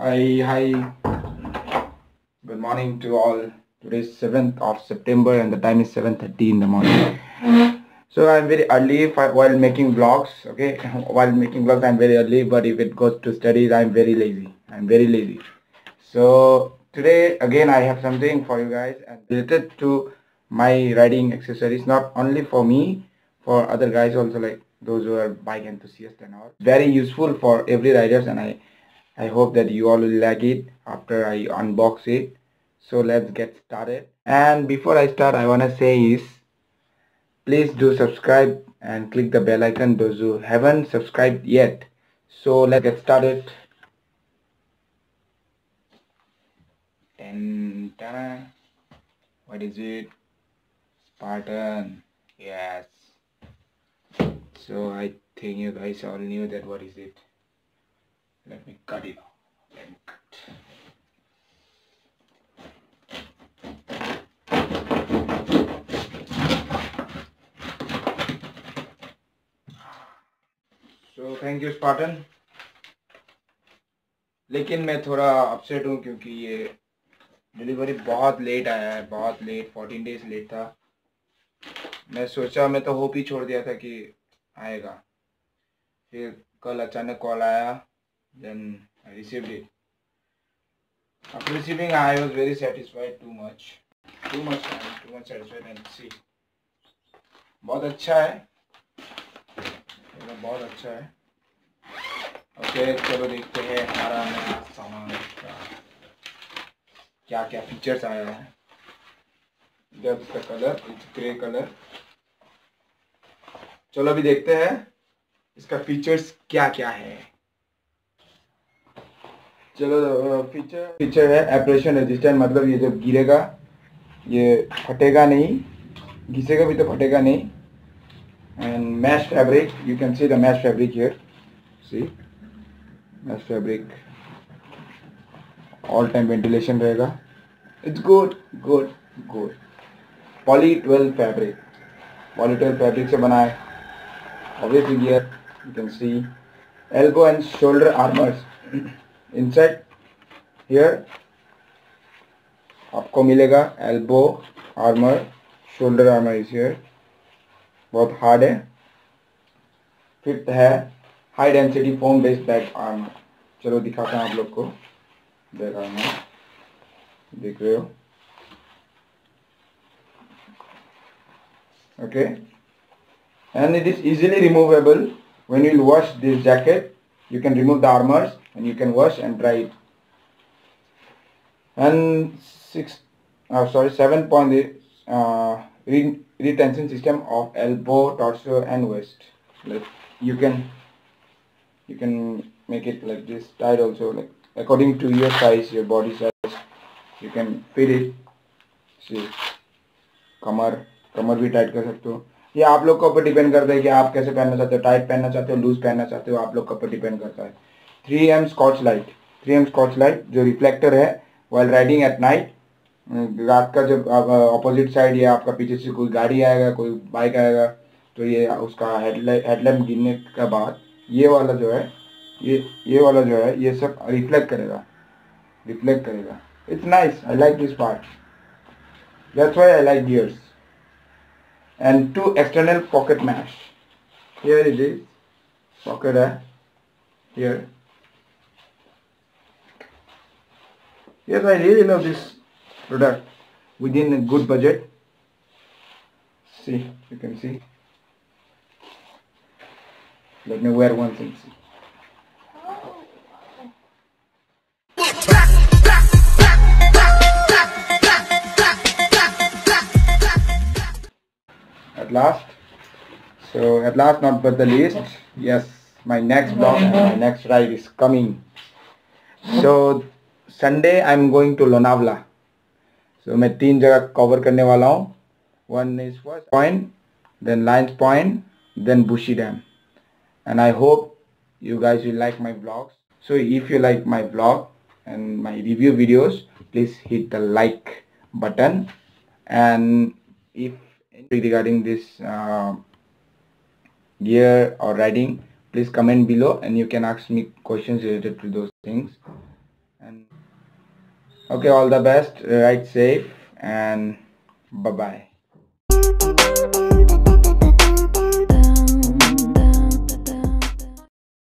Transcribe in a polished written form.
Hi, good morning to all. Today is 7th of September and the time is 7:30 in the morning. So I'm very early while making vlogs. Okay, while making vlogs I'm very early, but if it goes to studies I'm very lazy. So today again I have something for you guys and related to my riding accessories, not only for me, for other guys also, like those who are bike enthusiasts and all. Very useful for every riders, and I hope that you all will like it after I unbox it. So let's get started. And before I start, I want to say is please do subscribe and click the bell icon, those who haven't subscribed yet. So let's get started. And what is it? Spartan. Yes. So I think you guys all knew that. What is it? Let me cut it. So thank you Spartan. लेकिन मैं थोड़ा upset हूँ क्योंकि ये delivery बहुत late आया है, 14 days late था. मैं तो होप ही छोड़ दिया था कि आएगा, फिर कल अचानक कॉल आया. Then I received it. After receiving, I was very satisfied. Too much satisfied. And see, बहुत अच्छा है, बहुत अच्छा है. Okay, चलो देखते हैं हमारा नया सामान का क्या क्या फीचर्स आया है. इधर इसका कलर, ग्रे कलर. चलो अभी देखते हैं इसका फीचर्स क्या क्या है. चलो फीचर है एब्रेशन रेजिस्टेंट, मतलब ये जब गिरेगा ये फटेगा नहीं, घिसेगा भी तो फटेगा नहीं. And mesh fabric, you can see the mesh fabric here, see mesh fabric. All time ventilation रहेगा. It's good. Poly 12 fabric, poly 12 fabric से बना है obviously. Here you can see elbow and shoulder armours. Inside here आपको मिलेगा elbow armour, shoulder armour is here. बहुत hard है. Fifth है high density foam based back armour. चलो दिखाता हूँ आप लोग को बैक आर्मर. देख रहे हो? Okay. And it is easily removable. When you wash this jacket you can remove the armors and you can wash and dry it. And 7.8 retention system of elbow, torso and waist. Like you can make it like this tight also, like according to your size, your body size you can fit it. See, कमर भी tight कर सकते हो. ये आप लोग के ऊपर डिपेंड करता है कि आप कैसे पहनना चाहते हो, टाइट पहनना चाहते हो, लूज पहनना चाहते हो, आप लोग के ऊपर डिपेंड करता है. 3M Scotchlite, 3M Scotchlite जो रिफ्लेक्टर है वाइल राइडिंग एट नाइट. रात का जब ऑपोजिट साइड या आपका पीछे से कोई गाड़ी आएगा, कोई बाइक आएगा, तो ये उसका हेडलैम्प गिरने के बाद ये वाला जो है, ये वाला जो है, ये सब रिफ्लेक्ट करेगा. It's nice. I like this part, that's why I like gears. And 2 external pocket mesh. Here it is, pocket here. Yes, I really love this product. Within a good budget. See, you can see. Let me wear one thing. See. At last, not but the least, yes, my next vlog and my next ride is coming. So Sunday I'm going to Lonavala. So मैं 3 जगह cover करने वाला हूँ. One is first point, then Lions point, then Bushi Dam. And I hope you guys will like my vlogs. So if you like my vlog and my review videos, please hit the like button. And if regarding this gear or riding, please comment below and you can ask me questions related to those things. Okay, all the best, ride safe and bye-bye.